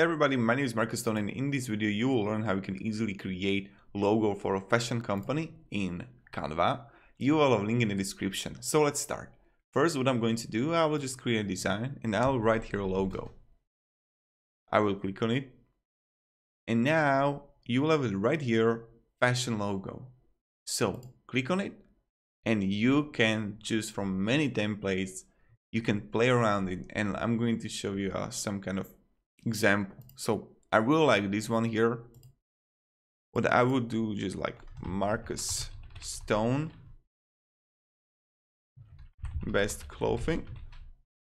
Hey everybody, my name is Marcus Stone, and in this video you will learn how you can easily create logo for a fashion company in Canva. You will have a link in the description. So let's start. First, what I'm going to do, I will just create a design and I'll write here logo. I will click on it. And now you will have it right here, fashion logo. So click on it and you can choose from many templates. You can play around it, and I'm going to show you some kind of example. So I really like this one here. What I would do, just like Marcus Stone best clothing.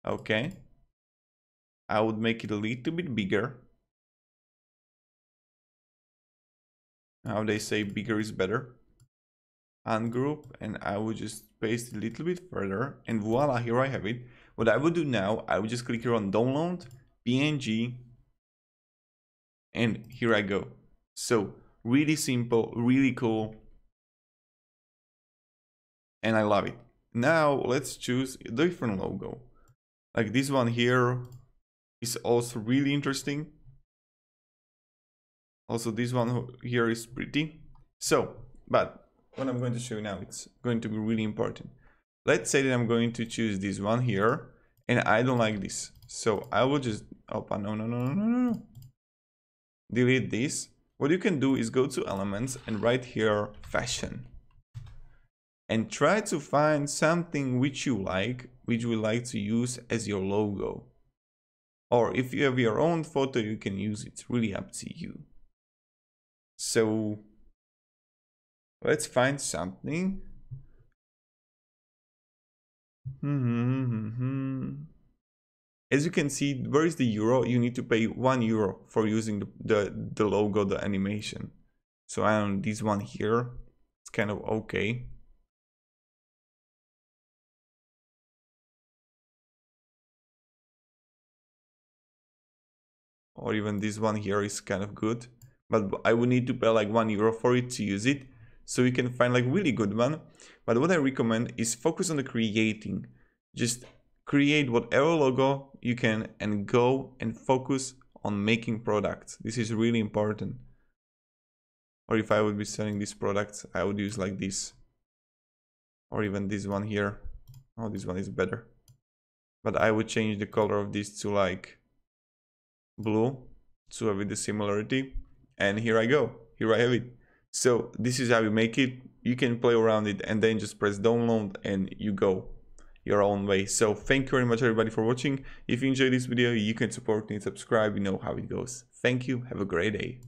Okay, I would make it a little bit bigger. How they say, bigger is better. Ungroup, and I would just paste it a little bit further, and voila, here I have it. What I would do now, I would just click here on download PNG, and here I go. So really simple, really cool, and I love it. Now let's choose a different logo. Like this one here is also really interesting. Also this one here is pretty. So, but what I'm going to show you now, it's going to be really important. Let's say that I'm going to choose this one here, and I don't like this. So I will just, no. Delete this. What you can do is go to elements and write here fashion. And try to find something which you like, which you like to use as your logo. Or if you have your own photo, you can use it. It's really up to you. So let's find something. As you can see, where is the euro? You need to pay €1 for using the logo, the animation. So I don't know, this one here, it's kind of okay. Or even this one here is kind of good, but I would need to pay like €1 for it to use it. So you can find like really good one. But what I recommend is focus on the creating. Just create whatever logo you can and go and focus on making products. This is really important. Or if I would be selling these products, I would use like this. Or even this one here. Oh, this one is better. But I would change the color of this to like blue to have the similarity. And here I go. Here I have it. So this is how you make it. You can play around it and then just press download and you go your own way. So thank you very much everybody for watching. If you enjoyed this video, you can support me and subscribe. You know how it goes. Thank you. Have a great day.